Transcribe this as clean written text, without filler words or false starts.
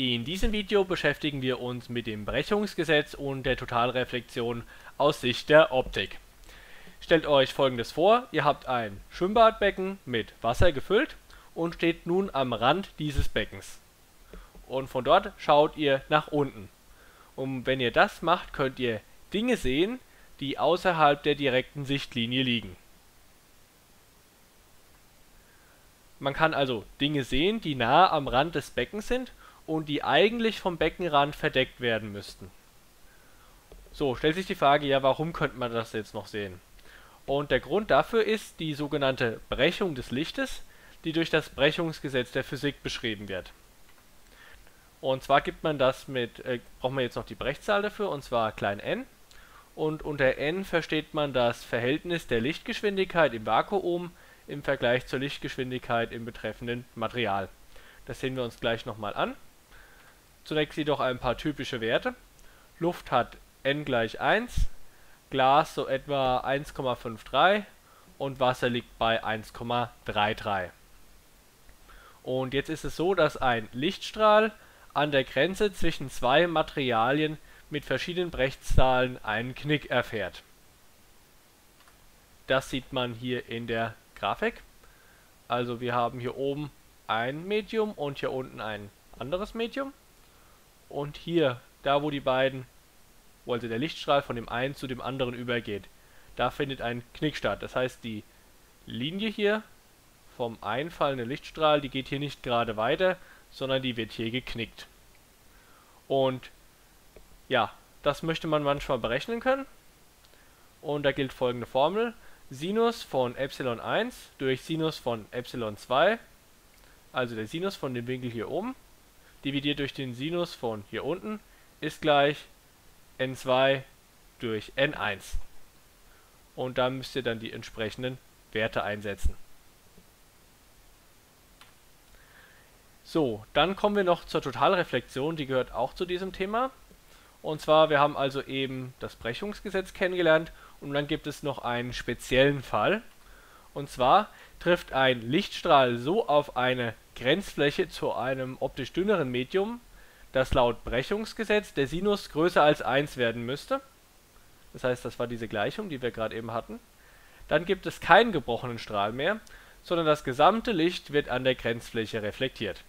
In diesem Video beschäftigen wir uns mit dem Brechungsgesetz und der Totalreflexion aus Sicht der Optik. Stellt euch folgendes vor, ihr habt ein Schwimmbadbecken mit Wasser gefüllt und steht nun am Rand dieses Beckens. Und von dort schaut ihr nach unten. Und wenn ihr das macht, könnt ihr Dinge sehen, die außerhalb der direkten Sichtlinie liegen. Man kann also Dinge sehen, die nah am Rand des Beckens sind und die eigentlich vom Beckenrand verdeckt werden müssten. So, stellt sich die Frage, ja, warum könnte man das jetzt noch sehen? Und der Grund dafür ist die sogenannte Brechung des Lichtes, die durch das Brechungsgesetz der Physik beschrieben wird. Und zwar gibt man das mit, brauchen wir jetzt noch die Brechzahl dafür, und zwar klein n. Und unter n versteht man das Verhältnis der Lichtgeschwindigkeit im Vakuum im Vergleich zur Lichtgeschwindigkeit im betreffenden Material. Das sehen wir uns gleich nochmal an. Zunächst jedoch ein paar typische Werte. Luft hat n gleich 1, Glas so etwa 1,53 und Wasser liegt bei 1,33. Und jetzt ist es so, dass ein Lichtstrahl an der Grenze zwischen zwei Materialien mit verschiedenen Brechzahlen einen Knick erfährt. Das sieht man hier in der Grafik. Also wir haben hier oben ein Medium und hier unten ein anderes Medium. Und hier, da wo die beiden, wo also der Lichtstrahl von dem einen zu dem anderen übergeht, da findet ein Knick statt. Das heißt, die Linie hier vom einfallenden Lichtstrahl, die geht hier nicht gerade weiter, sondern die wird hier geknickt. Und ja, das möchte man manchmal berechnen können. Und da gilt folgende Formel. Sinus von ε1 durch Sinus von ε2, also der Sinus von dem Winkel hier oben, dividiert durch den Sinus von hier unten, ist gleich n2 durch n1. Und da müsst ihr dann die entsprechenden Werte einsetzen. So, dann kommen wir noch zur Totalreflexion, die gehört auch zu diesem Thema. Und zwar, wir haben also eben das Brechungsgesetz kennengelernt und dann gibt es noch einen speziellen Fall. Und zwar trifft ein Lichtstrahl so auf eine Grenzfläche zu einem optisch dünneren Medium, dass laut Brechungsgesetz der Sinus größer als 1 werden müsste. Das heißt, das war diese Gleichung, die wir gerade eben hatten. Dann gibt es keinen gebrochenen Strahl mehr, sondern das gesamte Licht wird an der Grenzfläche reflektiert.